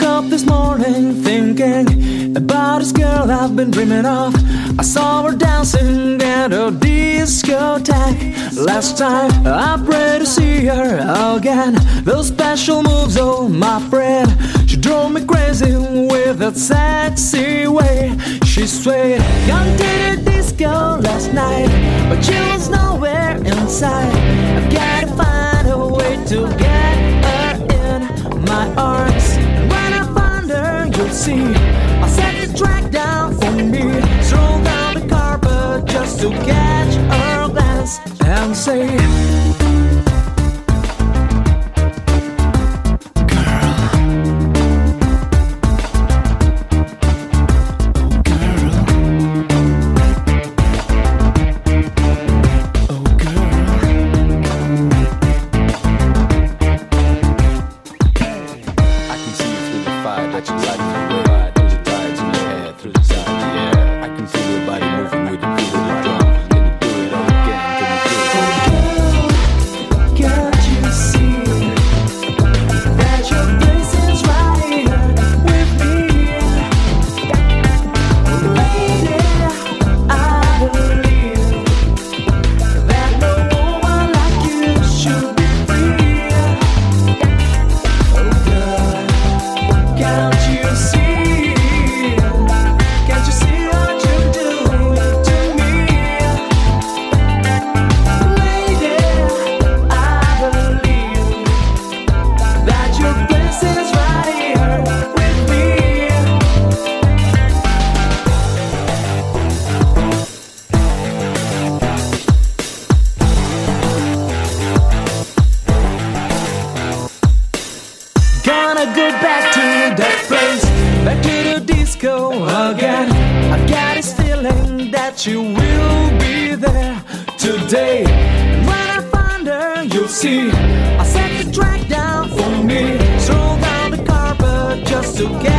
woke up this morning thinking about this girl I've been dreaming of. I saw her dancing at a discotheque last time. I pray to see her again. Those special moves, oh my friend, she drove me crazy with that sexy way she swayed. Gone to the disco last night, but she was nowhere inside. I've gotta find a way to get her in my arms. And when I find her, you'll see I'll set this track down for me. Stroll down the carpet just to catch her glance and say, go back to that place, back to the disco again. I've got this feeling that you will be there today. And when I find her, you'll see I'll set the track down for me. Throw down the carpet just to get